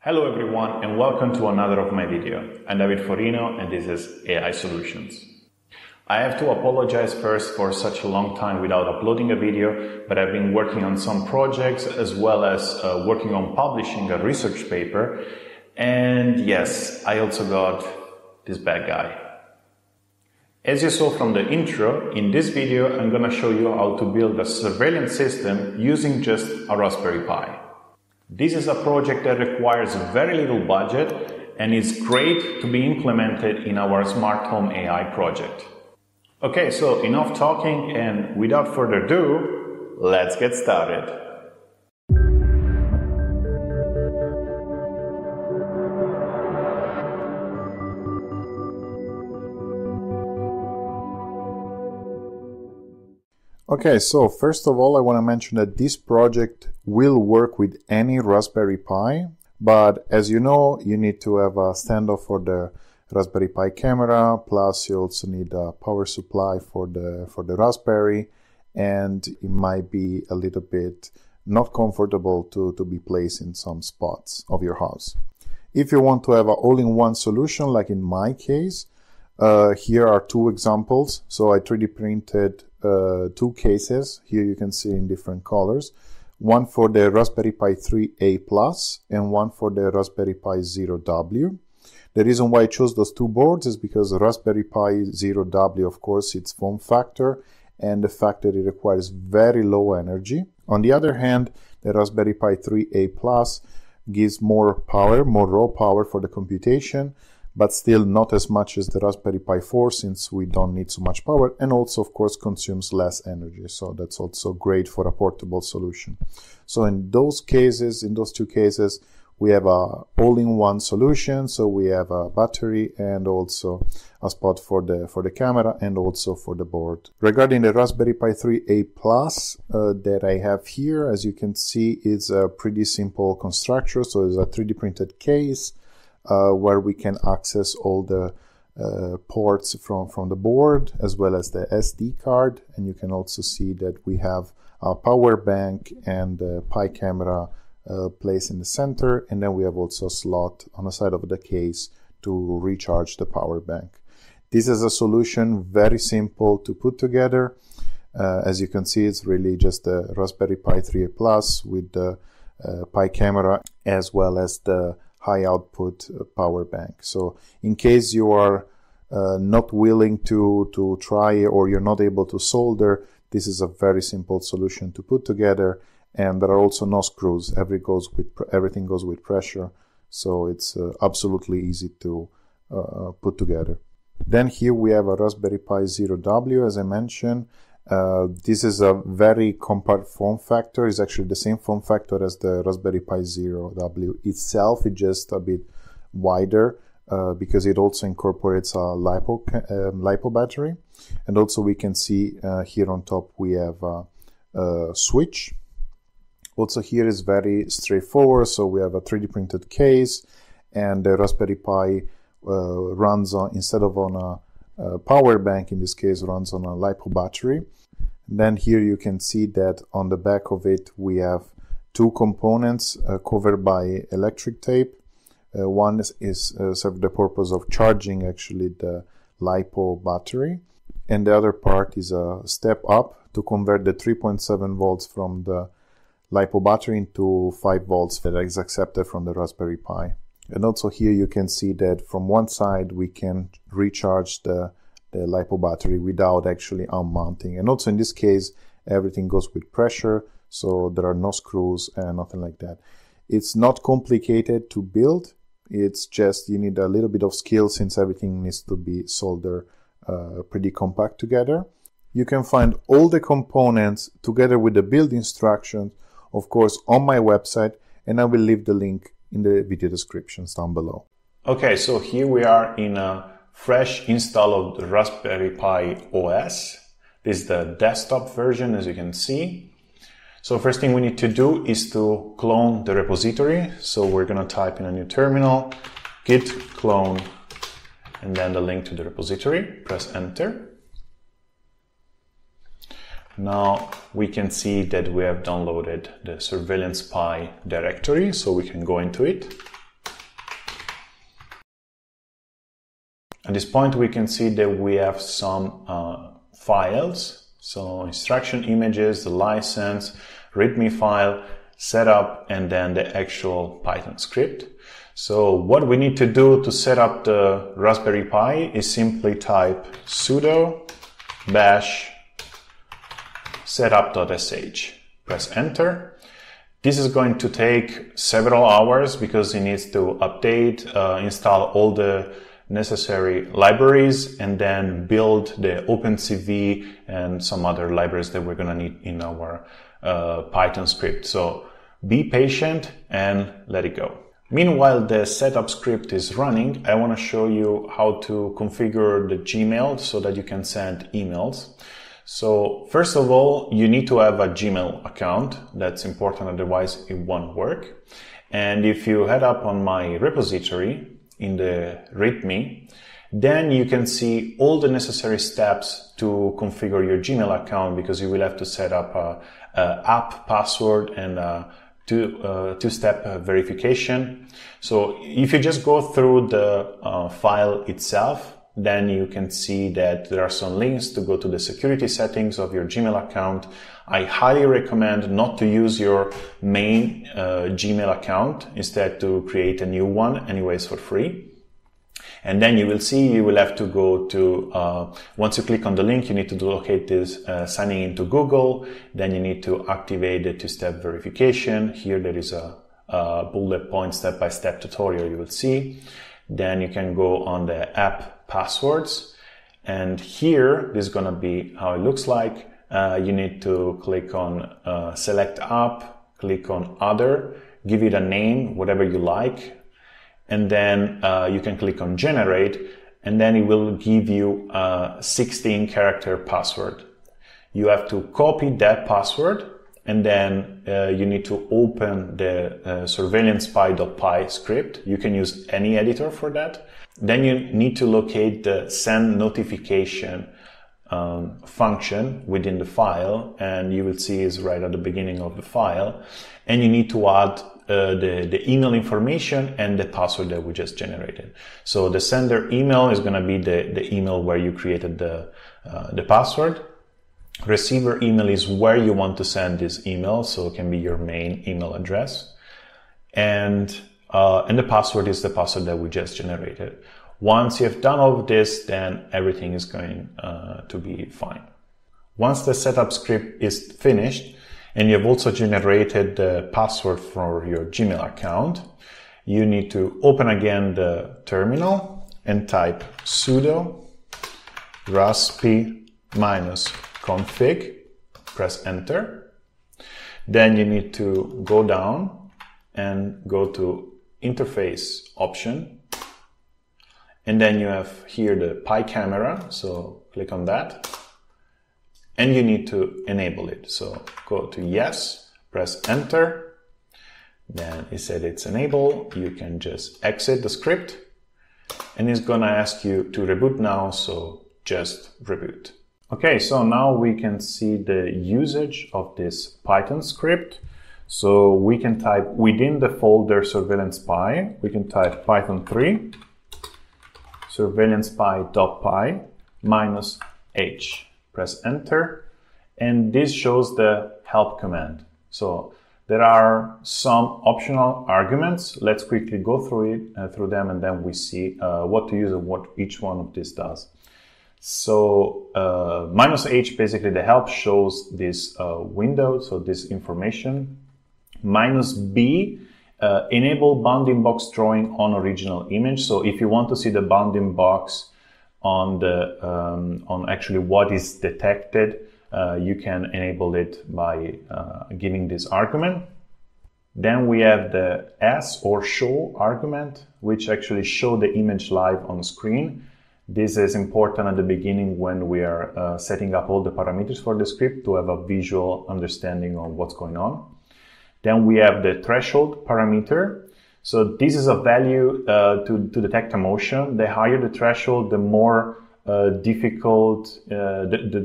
Hello everyone and welcome to another of my video. I'm David Forino and this is AI Solutions. I have to apologize first for such a long time without uploading a video, but I've been working on some projects as well as working on publishing a research paper, and yes, I also got this bad guy. As you saw from the intro, in this video I'm gonna show you how to build a surveillance system using just a Raspberry Pi. This is a project that requires very little budget and is great to be implemented in our smart home AI project. Okay, so enough talking and without further ado, let's get started. Okay, so first of all, I want to mention that this project will work with any Raspberry Pi, but as you know, you need to have a standoff for the Raspberry Pi camera, plus you also need a power supply for the Raspberry, and it might be a little bit not comfortable to be placed in some spots of your house. If you want to have an all-in-one solution, like in my case, here are two examples. So I 3D printed two cases. Here you can see in different colors. One for the Raspberry Pi 3A+ and one for the Raspberry Pi Zero W. The reason why I chose those two boards is because Raspberry Pi Zero W, of course, its form factor and the fact that it requires very low energy. On the other hand, the Raspberry Pi 3A+ gives more power, more raw power for the computation, but still not as much as the Raspberry Pi 4 since we don't need so much power, and also of course consumes less energy, so that's also great for a portable solution. So in those cases, in those two cases, we have a all-in-one solution, so we have a battery and also a spot for the camera and also for the board. Regarding the Raspberry Pi 3A+ that I have here, as you can see, it's a pretty simple construction, so it's a 3D printed case, where we can access all the ports from the board as well as the SD card, and you can also see that we have a power bank and the Pi camera placed in the center, and then we have also a slot on the side of the case to recharge the power bank. This is a solution very simple to put together. As you can see, it's really just the Raspberry Pi 3A+ with the Pi camera as well as the high output power bank. So in case you are not willing to try, or you're not able to solder, this is a very simple solution to put together, and there are also no screws. Everything goes with pressure, so it's absolutely easy to put together. Then here we have a Raspberry Pi Zero W, as I mentioned. This is a very compact form factor. It's actually the same form factor as the Raspberry Pi Zero W itself. It's just a bit wider because it also incorporates a LiPo battery. And also we can see here on top we have a switch. Also here is very straightforward. So we have a 3D printed case, and the Raspberry Pi runs on, instead of on a power bank, in this case runs on a LiPo battery. And then here you can see that on the back of it we have two components covered by electric tape. One is serves the purpose of charging actually the LiPo battery, and the other part is a step up to convert the 3.7 volts from the LiPo battery into 5 volts that is accepted from the Raspberry Pi. And also here you can see that from one side we can recharge the LiPo battery without actually unmounting. And also in this case, everything goes with pressure, so there are no screws and nothing like that. It's not complicated to build, it's just you need a little bit of skill since everything needs to be soldered pretty compact together. You can find all the components together with the build instructions, of course, on my website, and I will leave the link in the video descriptions down below. Okay, so here we are in a fresh install of the Raspberry Pi OS. This is the desktop version, as you can see. So first thing we need to do is to clone the repository. So we're gonna type in a new terminal, git clone, and then the link to the repository, press enter. Now we can see that we have downloaded the Surveillance Pi directory, so we can go into it. At this point, we can see that we have some files, so instruction images, the license, README file, setup, and then the actual Python script. So what we need to do to set up the Raspberry Pi is simply type sudo bash setup.sh. Press enter. This is going to take several hours because it needs to update, install all the necessary libraries, and then build the OpenCV and some other libraries that we're going to need in our Python script. So be patient and let it go. Meanwhile, the setup script is running. I want to show you how to configure the Gmail so that you can send emails. So first of all, you need to have a Gmail account. That's important, otherwise it won't work. And if you head up on my repository in the README, then you can see all the necessary steps to configure your Gmail account, because you will have to set up an app password and a two-step verification. So if you just go through the file itself, then you can see that there are some links to go to the security settings of your Gmail account. I highly recommend not to use your main Gmail account, instead to create a new one anyways for free. And then you will see you will have to go to, once you click on the link, you need to locate this signing into Google. Then you need to activate the two-step verification. Here there is a bullet point step-by-step tutorial you will see. Then you can go on the app passwords, and here this is going to be how it looks like. You need to click on select app, click on other, give it a name, whatever you like, and then you can click on generate, and then it will give you a 16-character password. You have to copy that password, and then you need to open the surveillance_pi.py script. You can use any editor for that. Then you need to locate the send notification function within the file, and you will see it's right at the beginning of the file. And you need to add the email information and the password that we just generated. So the sender email is gonna be the email where you created the password. Receiver email is where you want to send this email, so it can be your main email address. And the password is the password that we just generated. Once you have done all of this, then everything is going to be fine. Once the setup script is finished, and you've also generated the password for your Gmail account, you need to open again the terminal and type sudo raspi-config, press enter. Then you need to go down and go to interface option, and then you have here the Pi camera, so click on that, and you need to enable it, so go to yes, press enter. Then it said it's enabled. You can just exit the script, and it's gonna ask you to reboot now, so just reboot. Okay, so now we can see the usage of this Python script. So we can type within the folder surveillance pi, we can type Python 3 surveillance_pi.py -h. Press enter, and this shows the help command. So there are some optional arguments. Let's quickly go through it, through them, and then we see what to use and what each one of this does. So -h, basically the help shows this window, so this information. -b, enable bounding box drawing on original image. So if you want to see the bounding box on the on actually what is detected, you can enable it by giving this argument. Then we have the s or show argument, which actually show the image live on screen. This is important at the beginning when we are setting up all the parameters for the script, to have a visual understanding of what's going on. Then we have the threshold parameter. So this is a value to detect a motion. The higher the threshold, the more difficult,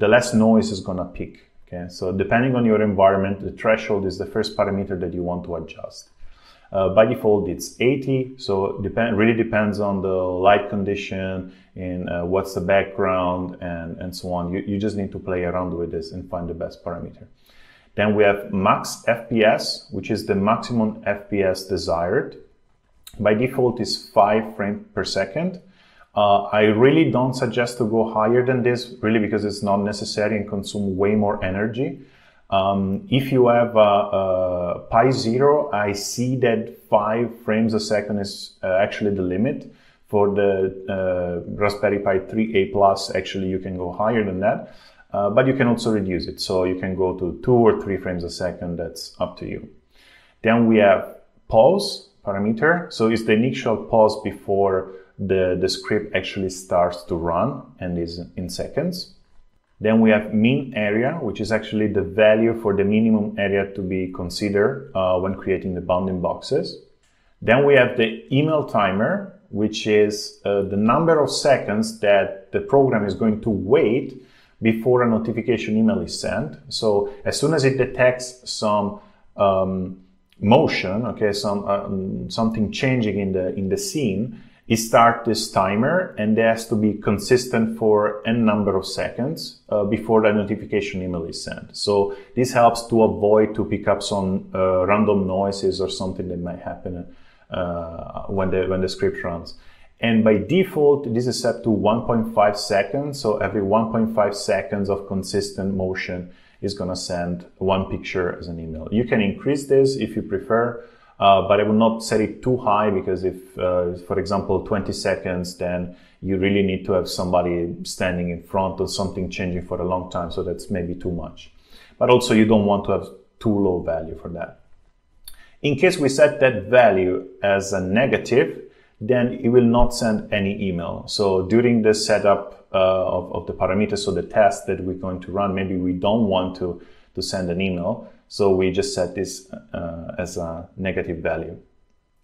the less noise is gonna pick. Okay, so depending on your environment, the threshold is the first parameter that you want to adjust. By default, it's 80, so really depends on the light condition and what's the background and so on. You just need to play around with this and find the best parameter. Then we have max FPS, which is the maximum FPS desired. By default, it's 5 frames per second. I really don't suggest to go higher than this, really, because it's not necessary and consume way more energy. If you have a Pi Zero, I see that 5 frames a second is actually the limit. For the Raspberry Pi 3A+, actually, you can go higher than that, but you can also reduce it. So you can go to 2 or 3 frames a second, that's up to you. Then we have pause parameter. So it's the initial pause before the script actually starts to run and is in seconds. Then we have mean area, which is actually the value for the minimum area to be considered when creating the bounding boxes. Then we have the email timer, which is the number of seconds that the program is going to wait before a notification email is sent. So as soon as it detects some motion, okay, something changing in the scene, it starts this timer, and there has to be consistent for n number of seconds before the notification email is sent. So this helps to avoid to pick up some random noises or something that might happen when the script runs. And by default, this is set to 1.5 seconds. So every 1.5 seconds of consistent motion is gonna send one picture as an email. You can increase this if you prefer, but I will not set it too high, because if, for example, 20 seconds, then you really need to have somebody standing in front or something changing for a long time. So that's maybe too much. But also you don't want to have too low value for that. In case we set that value as a negative, then it will not send any email. So during the setup of the parameters, so the test that we're going to run, maybe we don't want to send an email. So we just set this as a negative value.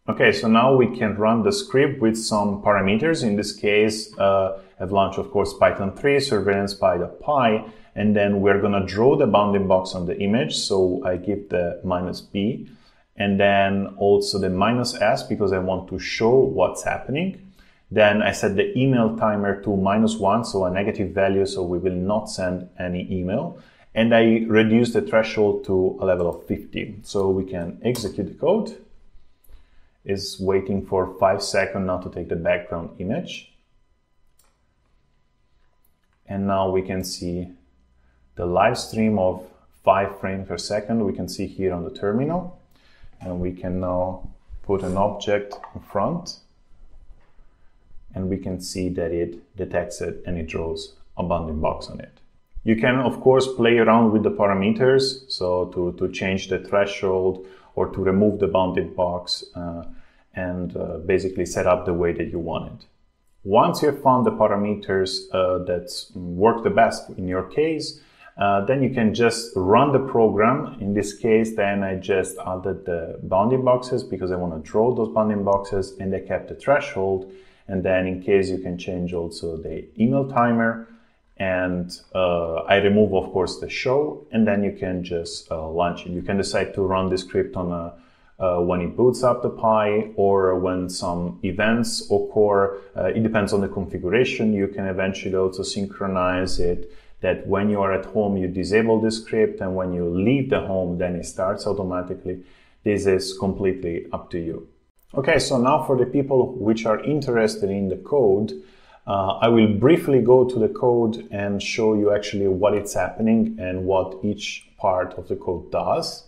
Okay, so now we can run the script with some parameters. In this case, I've launched, of course, Python 3, surveillance_pi.py, and then we're gonna draw the bounding box on the image. So I give the -b. And then also the -s, because I want to show what's happening. Then I set the email timer to -1, so a negative value, so we will not send any email. And I reduce the threshold to a level of 50. So we can execute the code. It's waiting for 5 seconds now to take the background image. And now we can see the live stream of 5 frames per second. We can see here on the terminal. And we can now put an object in front, and we can see that it detects it and it draws a bounding box on it. You can, of course, play around with the parameters, so to change the threshold or to remove the bounding box and basically set up the way that you want it. Once you have found the parameters that work the best in your case, then you can just run the program. In this case, then I just added the bounding boxes because I want to draw those bounding boxes, and I kept the threshold. And then in case, you can change also the email timer, and I remove, of course, the show, and then you can just launch it. You can decide to run the script on when it boots up the Pi, or when some events occur. It depends on the configuration. You can eventually also synchronize it, that when you are at home, you disable the script, and when you leave the home, then it starts automatically. This is completely up to you. Okay, so now for the people which are interested in the code, I will briefly go to the code and show you actually what it's happening and what each part of the code does.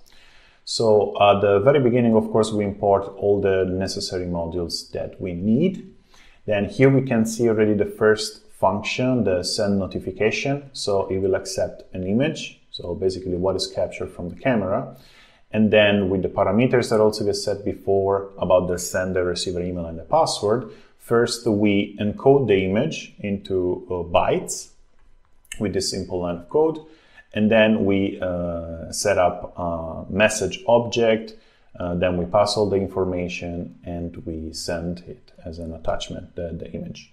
So at the very beginning, of course, we import all the necessary modules that we need. Then here we can see already the first function, the send notification, so it will accept an image, so basically what is captured from the camera, and then with the parameters that also we set before about the sender, receiver email, and the password. First, we encode the image into bytes with this simple line of code, and then we set up a message object, then we pass all the information, and we send it as an attachment, the image.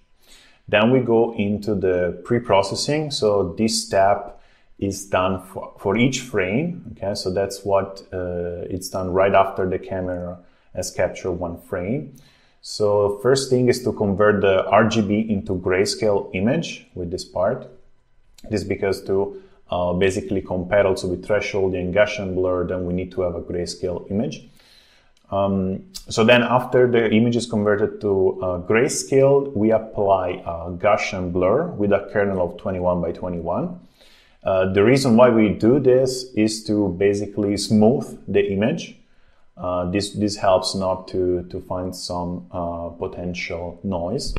Then we go into the pre-processing. So this step is done for each frame. Okay, so that's what it's done right after the camera as capture one frame. So first thing is to convert the RGB into grayscale image with this part. This is because to basically compare also with threshold and Gaussian blur, then we need to have a grayscale image. So then after the image is converted to grayscale, we apply a Gaussian blur with a kernel of 21 by 21. The reason why we do this is to basically smooth the image. This helps not to find some potential noise.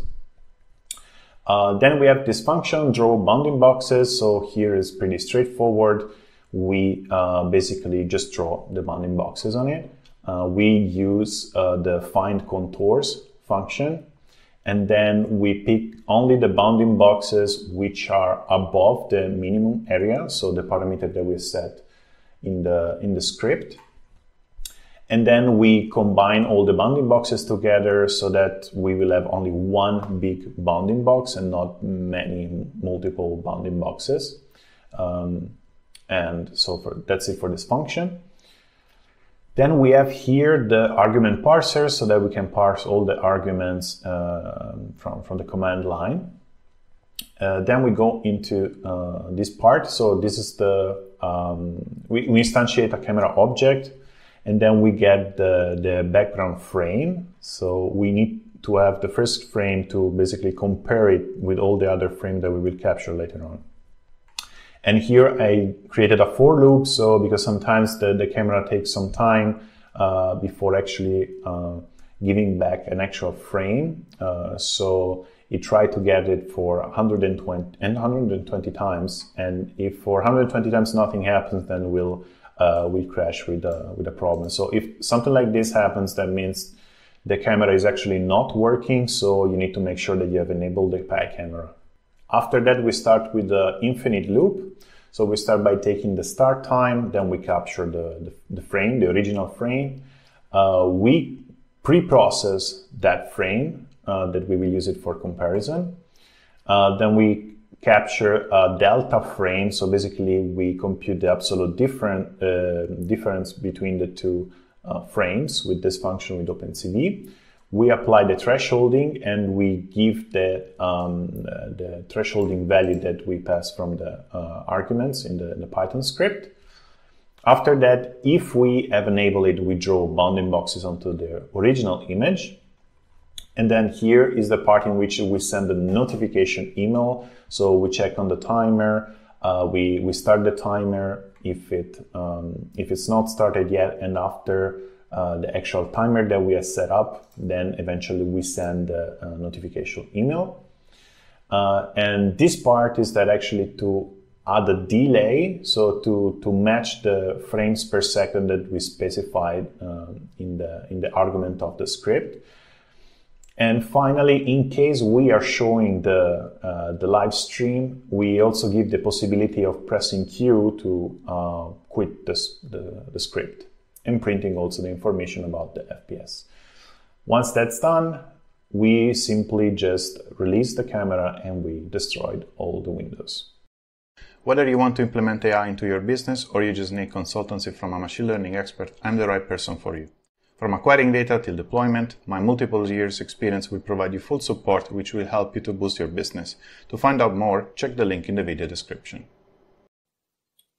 Then we have this function, draw bounding boxes. So here is pretty straightforward. We basically just draw the bounding boxes on it. We use the find contours function, and then we pick only the bounding boxes which are above the minimum area, so the parameter that we set in the script. And then we combine all the bounding boxes together so that we will have only one big bounding box and not many multiple bounding boxes. And so that's it for this function. Then we have here the argument parser so that we can parse all the arguments from the command line. Then we go into this part. So this is the, we instantiate a camera object, and then we get the background frame. So we need to have the first frame to basically compare it with all the other frames that we will capture later on. And here I created a for loop, so because sometimes the camera takes some time before actually giving back an actual frame. So it tried to get it for 120 times, and if for 120 times nothing happens, then we'll crash with a problem. So if something like this happens, that means the camera is actually not working, so you need to make sure that you have enabled the Pi camera. After that, we start with the infinite loop. So we start by taking the start time, then we capture the frame, the original frame. We pre-process that frame that we will use it for comparison. Then we capture a delta frame. So basically we compute the absolute difference between the two frames with this function with OpenCV. We apply the thresholding, and we give the thresholding value that we pass from the arguments in the Python script. After that, if we have enabled it, we draw bounding boxes onto the original image. And then here is the part in which we send the notification email. So we check on the timer, we start the timer if it's not started yet, and after the actual timer that we have set up, then eventually we send a notification email. And this part is that actually to add a delay, so to match the frames per second that we specified in the argument of the script. And finally, in case we are showing the live stream, we also give the possibility of pressing Q to quit the script, and printing also the information about the FPS. Once that's done, we simply just release the camera, and we destroyed all the windows. Whether you want to implement AI into your business or you just need consultancy from a machine learning expert, I'm the right person for you. From acquiring data till deployment, my multiple years experience will provide you full support, which will help you to boost your business. To find out more, check the link in the video description.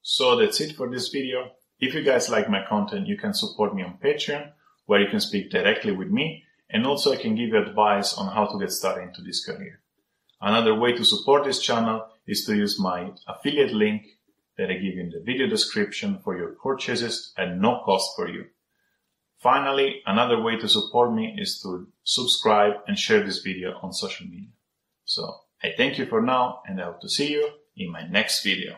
So that's it for this video. If you guys like my content, you can support me on Patreon, where you can speak directly with me, and also I can give you advice on how to get started into this career. Another way to support this channel is to use my affiliate link that I give you in the video description for your purchases at no cost for you. Finally, another way to support me is to subscribe and share this video on social media. So I thank you for now, and I hope to see you in my next video.